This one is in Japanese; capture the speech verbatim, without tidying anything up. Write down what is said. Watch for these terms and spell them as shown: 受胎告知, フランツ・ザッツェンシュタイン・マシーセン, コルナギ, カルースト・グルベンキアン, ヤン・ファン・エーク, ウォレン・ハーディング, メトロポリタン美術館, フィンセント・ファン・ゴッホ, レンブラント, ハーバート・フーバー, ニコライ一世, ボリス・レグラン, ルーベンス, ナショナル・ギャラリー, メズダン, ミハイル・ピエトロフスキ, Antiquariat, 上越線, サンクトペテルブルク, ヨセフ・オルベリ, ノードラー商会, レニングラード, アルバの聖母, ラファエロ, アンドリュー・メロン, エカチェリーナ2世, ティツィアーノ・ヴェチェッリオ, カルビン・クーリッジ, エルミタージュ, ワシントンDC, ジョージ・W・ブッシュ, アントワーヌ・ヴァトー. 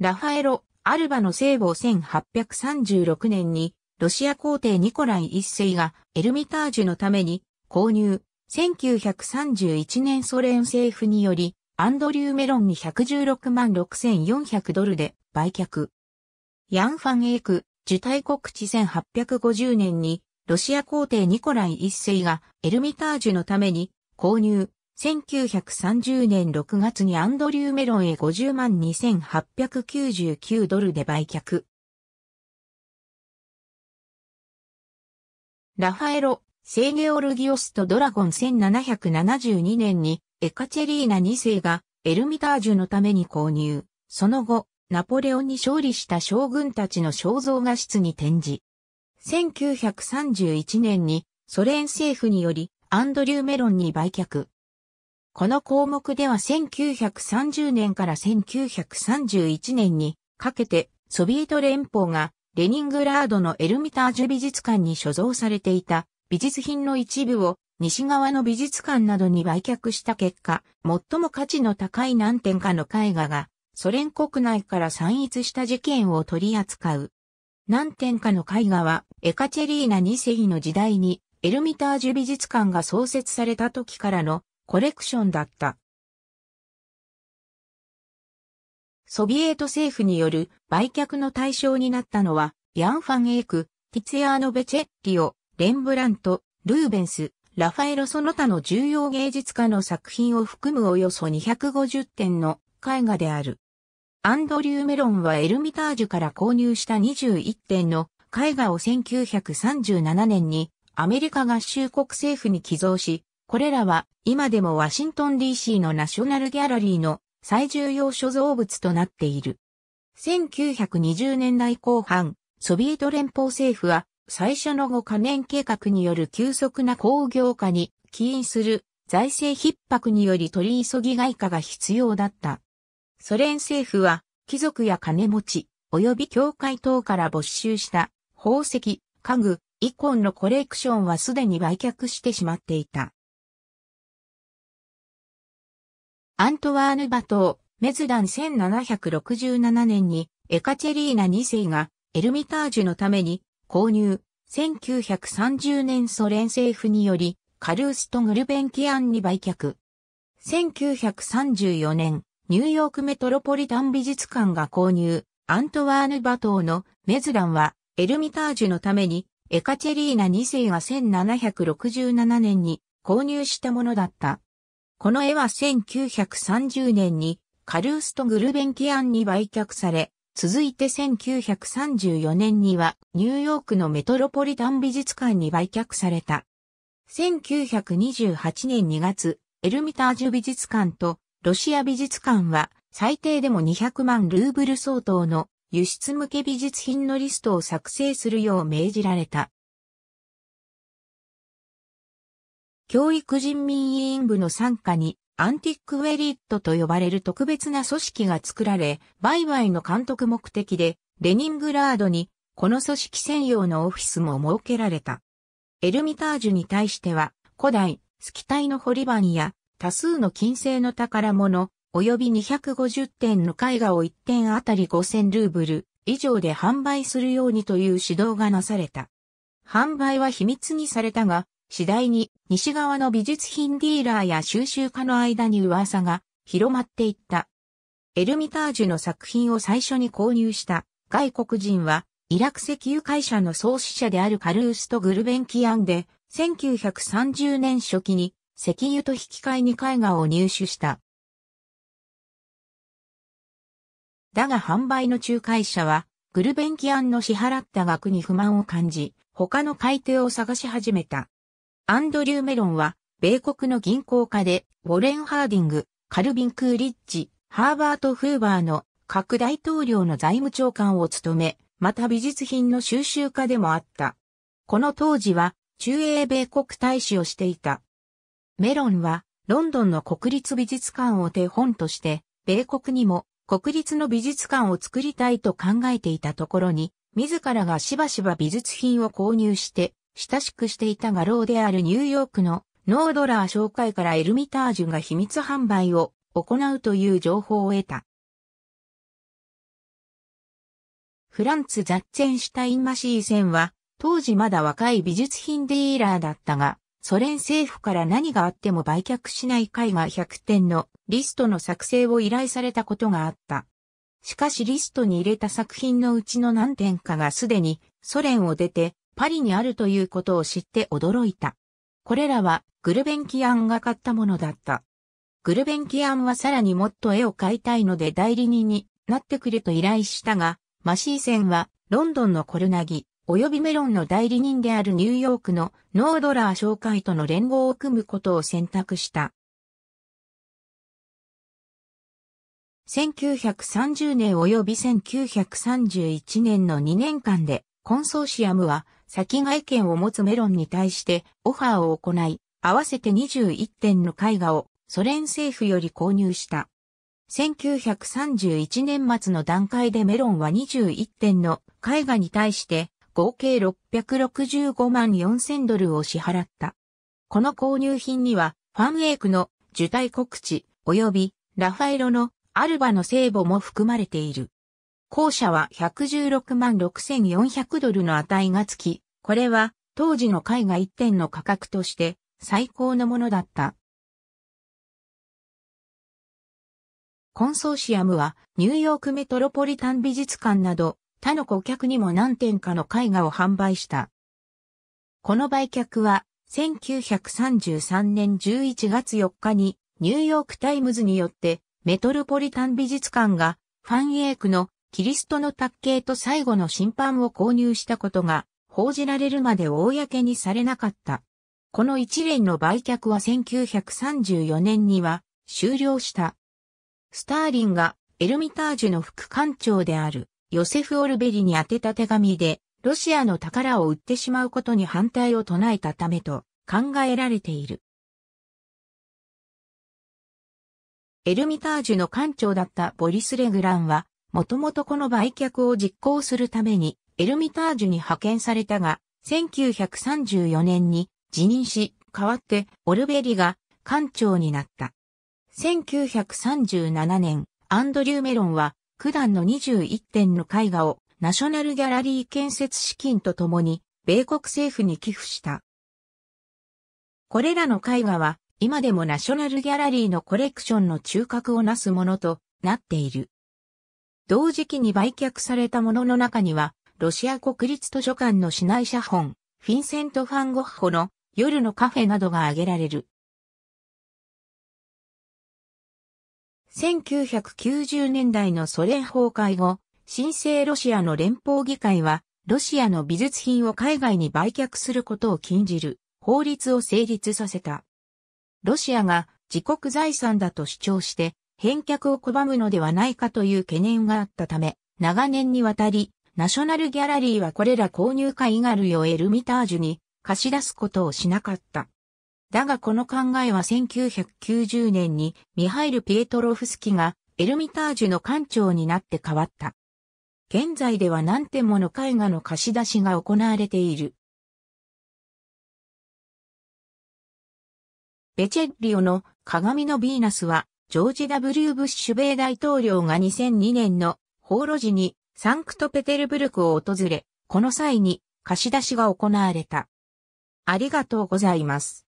ラファエロ・アルバの聖母せんはっぴゃくさんじゅうろくねんにロシア皇帝ニコライ一世がエルミタージュのために購入。せんきゅうひゃくさんじゅういちねんソ連政府によりアンドリュー・メロンにひゃくじゅうろくまんろくせんよんひゃくドルで売却。ヤン・ファン・エーク、受胎告知せんはっぴゃくごじゅうねんにロシア皇帝ニコライ一世がエルミタージュのために購入。せんきゅうひゃくさんじゅうねんろくがつにアンドリュー・メロンへごじゅうまんにせんはっぴゃくきゅうじゅうきゅうドルで売却。ラファエロ・聖ゲオルギオスとドラゴンせんななひゃくななじゅうにねんにエカチェリーナに世がエルミタージュのために購入。その後、ナポレオンに勝利した将軍たちの肖像画室に展示。せんきゅうひゃくさんじゅういちねんにソ連政府によりアンドリュー・メロンに売却。この項目ではせんきゅうひゃくさんじゅうねんからせんきゅうひゃくさんじゅういちねんにかけてソビエト連邦がレニングラードのエルミタージュ美術館に所蔵されていた美術品の一部を西側の美術館などに売却した結果、最も価値の高い何点かの絵画がソ連国内から散逸した事件を取り扱う。何点かの絵画はエカチェリーナに世の時代にエルミタージュ美術館が創設された時からのコレクションだった。ソビエト政府による売却の対象になったのは、ヤン・ファン・エーク、ティツィアーノ・ベチェッリオ、レンブラント、ルーベンス、ラファエロその他の重要芸術家の作品を含むおよそにひゃくごじゅってんの絵画である。アンドリュー・メロンはエルミタージュから購入したにじゅういってんの絵画をせんきゅうひゃくさんじゅうななねんにアメリカ合衆国政府に寄贈し、これらは今でもワシントン ディーシー のナショナルギャラリーの最重要所蔵物となっている。せんきゅうひゃくにじゅうねんだいこう半、ソビエト連邦政府は最初のごかねん計画による急速な工業化に起因する財政逼迫により取り急ぎ外貨が必要だった。ソ連政府は貴族や金持ち及び教会等から没収した宝石、家具、イコンのコレクションはすでに売却してしまっていた。アントワーヌ・バトー、メズダンせんななひゃくろくじゅうななねんにエカチェリーナに世がエルミタージュのために購入。せんきゅうひゃくさんじゅうねんソ連政府によりカルースト・グルベンキアンに売却。せんきゅうひゃくさんじゅうよねん、ニューヨークメトロポリタン美術館が購入。アントワーヌ・バトーのメズダンはエルミタージュのためにエカチェリーナに世がせんななひゃくろくじゅうななねんに購入したものだった。この絵はせんきゅうひゃくさんじゅうねんにカルースト・グルベンキアンに売却され、続いてせんきゅうひゃくさんじゅうよねんにはニューヨークのメトロポリタン美術館に売却された。せんきゅうひゃくにじゅうはちねんにがつ、エルミタージュ美術館とロシア美術館は最低でもにひゃくまんルーブル相当の輸出向け美術品のリストを作成するよう命じられた。教育人民委員部の傘下にAntiquariatと呼ばれる特別な組織が作られ、売買の監督目的でレニングラードにこの組織専用のオフィスも設けられた。エルミタージュに対しては古代、スキタイの掘り板や多数の金製の宝物、及びにひゃくごじゅってんの絵画をいってんあたりごせんルーブル以上で販売するようにという指導がなされた。販売は秘密にされたが、次第に西側の美術品ディーラーや収集家の間に噂が広まっていった。エルミタージュの作品を最初に購入した外国人はイラク石油会社の創始者であるカルースト・グルベンキアンでせんきゅうひゃくさんじゅうねんしょきに石油と引き換えに絵画を入手した。だが販売の仲介者はグルベンキアンの支払った額に不満を感じ他の買い手を探し始めた。アンドリュー・メロンは、米国の銀行家で、ウォレン・ハーディング、カルビン・クーリッジ、ハーバート・フーバーの各大統領の財務長官を務め、また美術品の収集家でもあった。この当時は、駐英米国大使をしていた。メロンは、ロンドンの国立美術館を手本として、米国にも国立の美術館を作りたいと考えていたところに、自らがしばしば美術品を購入して、親しくしていた画廊であるニューヨークのノードラー商会からエルミタージュが秘密販売を行うという情報を得た。フランツ・ザッツェンシュタイン・マシーセンは、当時まだ若い美術品ディーラーだったが、ソ連政府から何があっても売却しない絵画ひゃくてんのリストの作成を依頼されたことがあった。しかしリストに入れた作品のうちの何点かがすでにソ連を出てパリにあるということを知って驚いた。これらはグルベンキアンが買ったものだった。グルベンキアンはさらにもっと絵を買いたいので代理人になってくれと依頼したが、マシーセンはロンドンのコルナギ、及びメロンの代理人であるニューヨークのノードラー商会との連合を組むことを選択した。せんきゅうひゃくさんじゅうねん及びせんきゅうひゃくさんじゅういちねんのにねんかんでコンソーシアムは先買権を持つメロンに対してオファーを行い、合わせてにじゅういってんの絵画をソ連政府より購入した。せんきゅうひゃくさんじゅういちねん末の段階でメロンはにじゅういってんの絵画に対して合計ろっぴゃくろくじゅうごまんよんせんドルを支払った。この購入品には、ファン・エイクの受胎告知及びラファエロのアルバの聖母も含まれている。後者はひゃくじゅうろくまんろくせんよんひゃくドルの値がつき、これは当時の絵画いってんの価格として最高のものだった。コンソーシアムはニューヨークメトロポリタン美術館など、他の顧客にも何点かの絵画を販売した。この売却はせんきゅうひゃくさんじゅうさんねんじゅういちがつよっかにニューヨークタイムズによってメトロポリタン美術館がファン・エイクのキリストの卓形と最後の審判を購入したことが報じられるまで公にされなかった。この一連の売却はせんきゅうひゃくさんじゅうよねんには終了した。スターリンがエルミタージュの副館長である。ヨセフ・オルベリに宛てた手紙で、ロシアの宝を売ってしまうことに反対を唱えたためと考えられている。エルミタージュの館長だったボリス・レグランは、もともとこの売却を実行するために、エルミタージュに派遣されたが、せんきゅうひゃくさんじゅうよねんに辞任し、代わってオルベリが館長になった。せんきゅうひゃくさんじゅうななねん、アンドリュー・メロンは、九段のにじゅういってんの絵画をナショナルギャラリー建設資金とともに米国政府に寄付した。これらの絵画は今でもナショナルギャラリーのコレクションの中核をなすものとなっている。同時期に売却されたものの中にはロシア国立図書館の市内写本、フィンセント・ファン・ゴッホの夜のカフェなどが挙げられる。せんきゅうひゃくきゅうじゅうねんだいのソ連崩壊後、新生ロシアの連邦議会は、ロシアの美術品を海外に売却することを禁じる法律を成立させた。ロシアが自国財産だと主張して、返却を拒むのではないかという懸念があったため、長年にわたり、ナショナルギャラリーはこれら購入絵画類をエルミタージュに貸し出すことをしなかった。だがこの考えはせんきゅうひゃくきゅうじゅうねんにミハイル・ピエトロフスキがエルミタージュの館長になって変わった。現在では何点もの絵画の貸し出しが行われている。ベチェッリオの鏡のヴィーナスはジョージ・ W ・ブッシュ米大統領がにせんにねんの訪ロ時にサンクトペテルブルクを訪れ、この際に貸し出しが行われた。ありがとうございます。